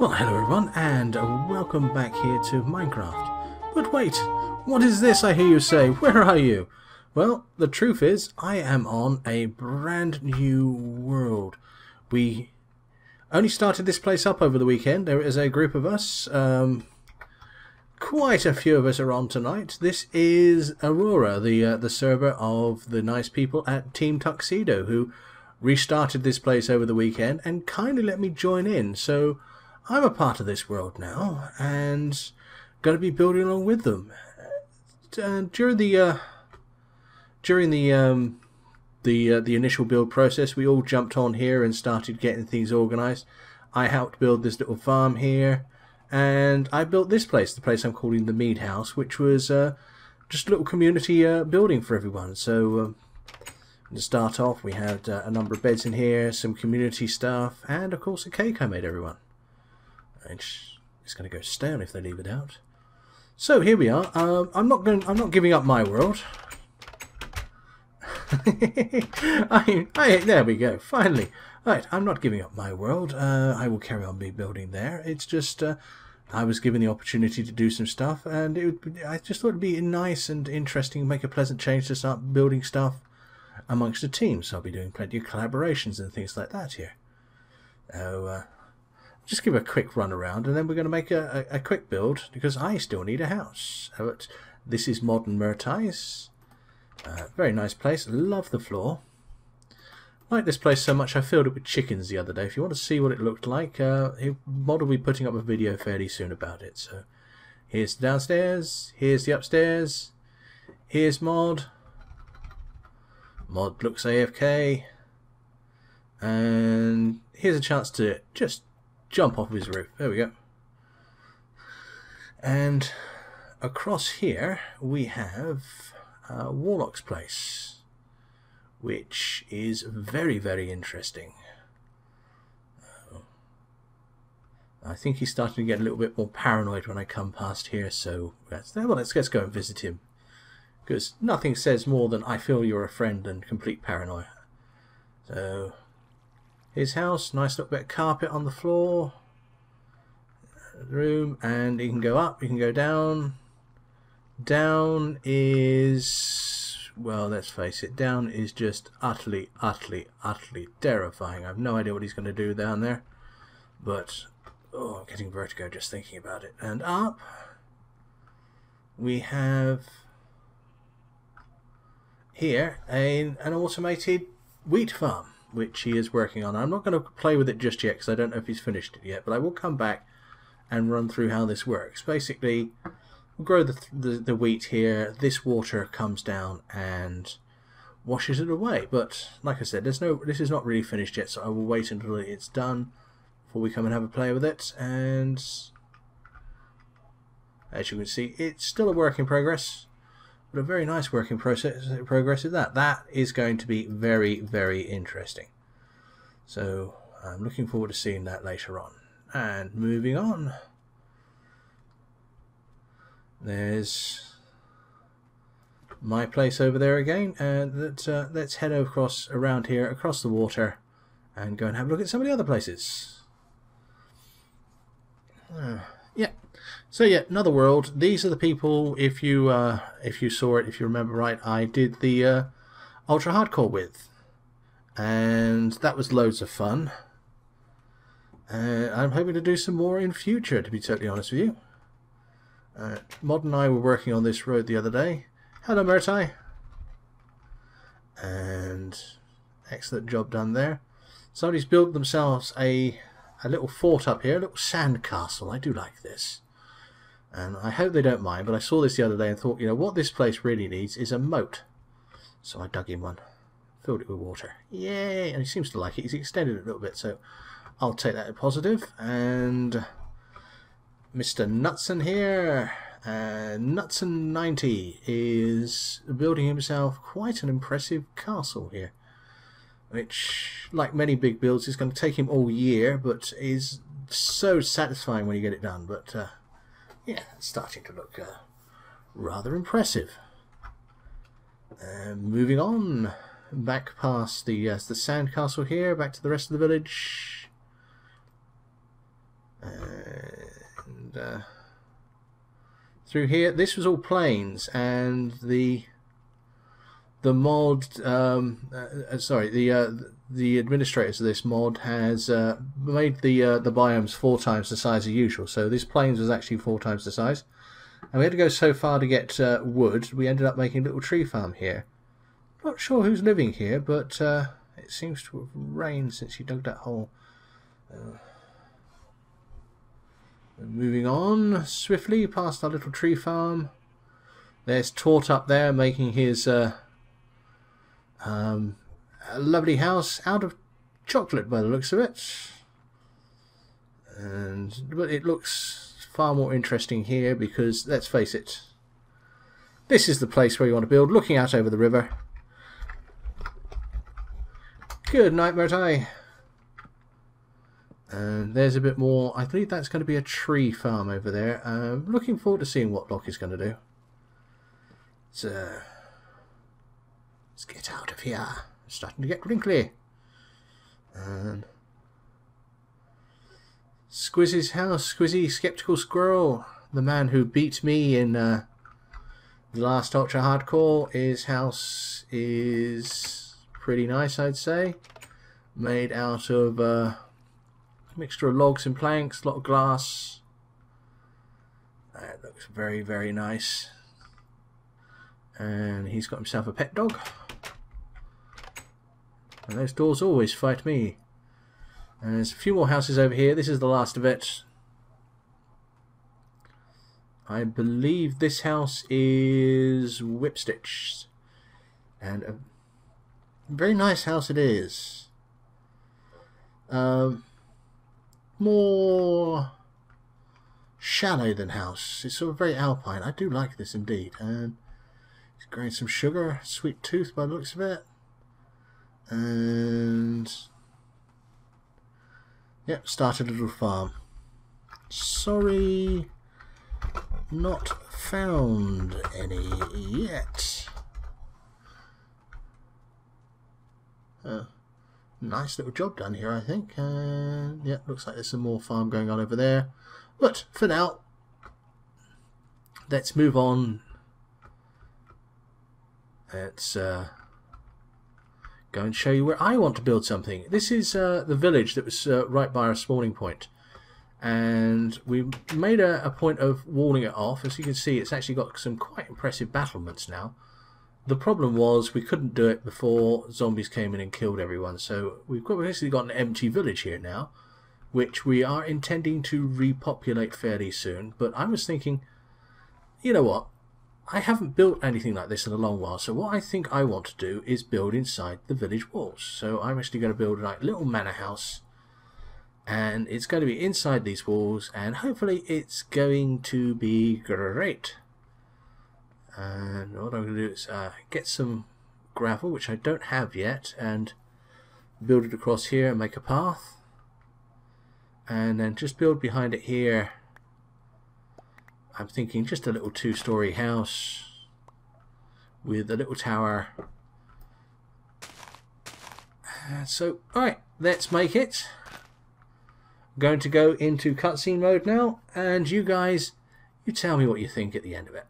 Well, hello everyone, and welcome back here to Minecraft. But wait, what is this I hear you say? Where are you? Well, the truth is, I am on a brand new world. We only started this place up over the weekend. There is a group of us. Quite a few of us are on tonight. This is Aurora, the server of the nice people at Team Tuxedo, who restarted this place over the weekend and kindly let me join in. So I'm a part of this world now and going to be building along with them. During the initial build process, we all jumped on here and started getting things organized. I helped build this little farm here, and I built this place, the place I'm calling the Mead House, which was just a little community building for everyone. So to start off, we had a number of beds in here, some community stuff, and of course a cake I made everyone. It's going to go stale if they leave it out. So here we are. I'm not giving up my world. There we go. Finally, right. I'm not giving up my world. I will carry on building there. It's just I was given the opportunity to do some stuff, and I just thought it'd be nice and interesting, make a pleasant change to start building stuff amongst the team. So I'll be doing plenty of collaborations and things like that here. So just give a quick run around, and then we're going to make a quick build because I still need a house. But this is modern Mertice. Very nice place. Love the floor. Like this place so much I filled it with chickens the other day. If you want to see what it looked like, Mod will be putting up a video fairly soon about it. So here's the downstairs. Here's the upstairs. Here's Mod. Mod looks AFK. And here's a chance to just jump off his roof. There we go. And across here we have Warlock's place, which is very, very interesting. I think he's starting to get a little bit more paranoid when I come past here, so let's go and visit him, because nothing says more than I feel you're a friend than complete paranoia. So his house, nice little bit of carpet on the floor, room, and you can go up, you can go down. Down is, well, let's face it, down is just utterly, utterly, utterly terrifying. I have no idea what he's going to do down there, but oh, I'm getting vertigo just thinking about it. And up we have here an automated wheat farm, which he is working on. I'm not going to play with it just yet because I don't know if he's finished it yet, but I will come back and run through how this works. Basically, we'll grow the wheat here. This water comes down and washes it away. But like I said, this is not really finished yet, so I will wait until it's done before we come and have a play with it. And as you can see, it's still a work in progress, but a very nice work in progress is that. That is going to be very, very interesting. So I'm looking forward to seeing that later on. And moving on. There's my place over there again, and let's head across around here, across the water, and go and have a look at some of the other places. Yeah, so yeah, another world. These are the people. If you saw it, if you remember right, I did the ultra hardcore with, and that was loads of fun. I'm hoping to do some more in future, to be totally honest with you. Mod and I were working on this road the other day. Hello, Murtai. And excellent job done there. Somebody's built themselves a little fort up here, a little sand castle. I do like this. And I hope they don't mind, but I saw this the other day and thought, you know, what this place really needs is a moat. So I dug in one, filled it with water. Yay! And he seems to like it. He's extended it a little bit, so I'll take that as positive. And Mr. Knutson here, Knutson90 is building himself quite an impressive castle here, which, like many big builds, is going to take him all year, but is so satisfying when you get it done. But yeah, it's starting to look rather impressive. Moving on, back past the sandcastle here, back to the rest of the village. and through here. This was all plains, and the mod, sorry, the administrators of this mod has made the biomes 4 times the size of usual. So this plains was actually 4 times the size, and we had to go so far to get wood. We ended up making a little tree farm here. Not sure who's living here, but it seems to have rained since you dug that hole. Moving on swiftly past our little tree farm. There's Tort up there making his lovely house out of chocolate by the looks of it. And but it looks far more interesting here because, let's face it, this is the place where you want to build, looking out over the river. Good night, Murtai. And there's a bit more. I believe that's going to be a tree farm over there. Looking forward to seeing what Locke is going to do. So let's get out of here. It's starting to get wrinkly. And Squizzy's house. Squizzy, Skeptical Squirrel, the man who beat me in the last Ultra Hardcore. His house is pretty nice, I'd say. Made out of mixture of logs and planks, a lot of glass. That looks very, very nice. And he's got himself a pet dog. And those doors always fight me. And there's a few more houses over here. This is the last of it. I believe this house is Whipstitch. And a very nice house it is. More shallow than house. It's sort of very alpine. I do like this indeed. And he's growing some sugar, sweet tooth by the looks of it. And yep, started a little farm. Sorry, not found any yet. Nice little job done here, I think. Yeah, looks like there's some more farm going on over there. But for now, let's move on. Let's go and show you where I want to build something. This is the village that was right by our spawning point. And we made a point of walling it off. As you can see, it's actually got some quite impressive battlements now. The problem was we couldn't do it before zombies came in and killed everyone, so we've basically got an empty village here now, which we are intending to repopulate fairly soon. But I was thinking, you know what, I haven't built anything like this in a long while, so what I think I want to do is build inside the village walls. So I'm actually going to build a little manor house, and it's going to be inside these walls, and hopefully it's going to be great. And what I'm going to do is get some gravel, which I don't have yet, and build it across here and make a path. And then just build behind it here. I'm thinking just a little 2-story house with a little tower. And so, alright, let's make it. I'm going to go into cutscene mode now, and you guys, you tell me what you think at the end of it.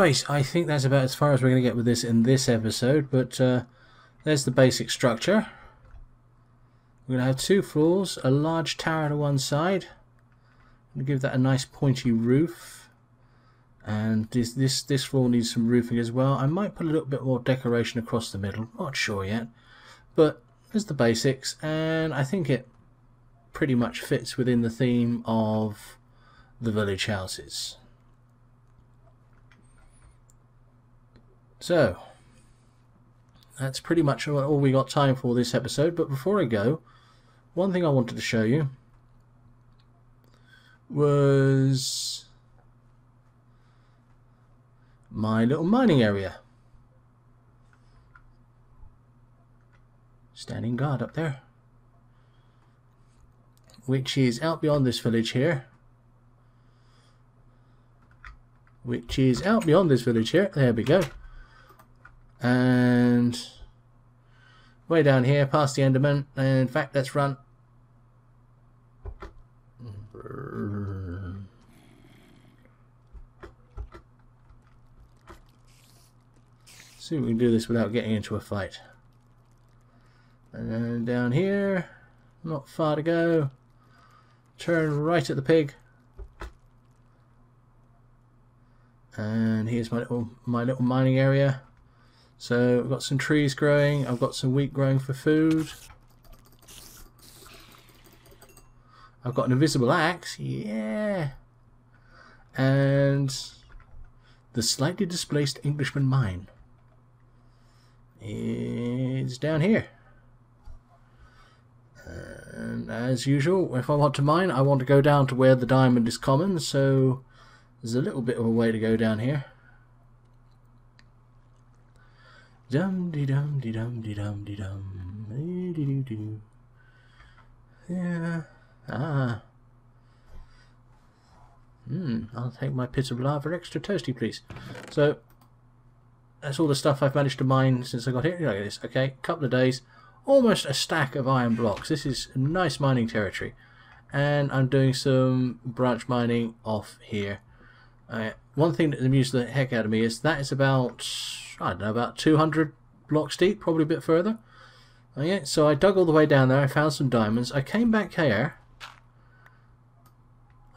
Right, I think that's about as far as we're going to get with this in this episode, but there's the basic structure. We're going to have two floors, a large tower to one side. I'm going to give that a nice pointy roof. And this floor needs some roofing as well. I might put a little bit more decoration across the middle, not sure yet. But there's the basics, and I think it pretty much fits within the theme of the village houses. So, that's pretty much all we got time for this episode, but before I go, one thing I wanted to show you was my little mining area. Standing guard up there, which is out beyond this village here. There we go. And way down here, past the Enderman, and in fact, let's run. See if we can do this without getting into a fight. And then down here, not far to go. Turn right at the pig. And here's my little mining area. So I've got some trees growing, I've got some wheat growing for food. I've got an invisible axe, yeah. And the slightly displaced Englishman mine is down here. And as usual, if I want to mine, I want to go down to where the diamond is common, so there's a little bit of a way to go down here. Dum-de-dum-de-dum-de-dum-de-dum. Yeah. Ah. I'll take my pit of lava extra toasty, please. So, that's all the stuff I've managed to mine since I got here. Look at this. Okay, couple of days. Almost a stack of iron blocks. This is nice mining territory. And I'm doing some branch mining off here. One thing that amused the heck out of me is that it's about... I don't know, about 200 blocks deep, probably a bit further. Okay, so I dug all the way down there, I found some diamonds, I came back here,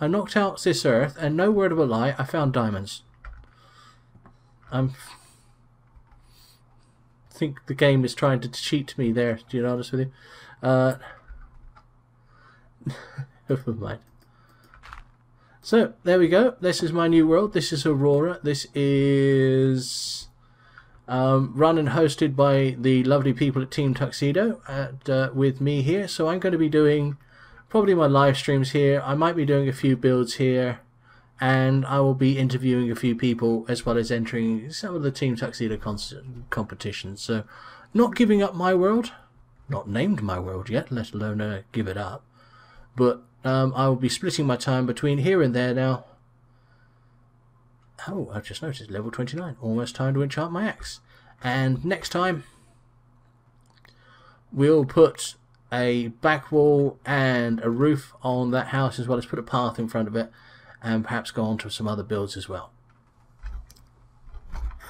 I knocked out this earth, and no word of a lie, I found diamonds. I think the game is trying to cheat me there, to be honest with you. Never mind. So, there we go, this is my new world, this is Aurora, this is... run and hosted by the lovely people at Team Tuxedo with me here. So I'm going to be doing probably my live streams here. I might be doing a few builds here, and I will be interviewing a few people as well as entering some of the Team Tuxedo competitions. So not giving up my world, not named my world yet, let alone give it up. But I will be splitting my time between here and there now. Oh, I've just noticed, level 29, almost time to enchant my axe. And next time, we'll put a back wall and a roof on that house, as well as put a path in front of it, and perhaps go on to some other builds as well.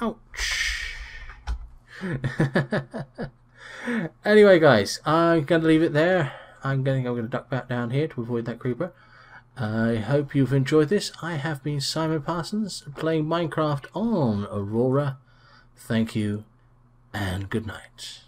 Ouch! Anyway, guys, I'm going to leave it there. I'm going to duck back down here to avoid that creeper. I hope you've enjoyed this. I have been Simon Parsons playing Minecraft on Aurora. Thank you and good night.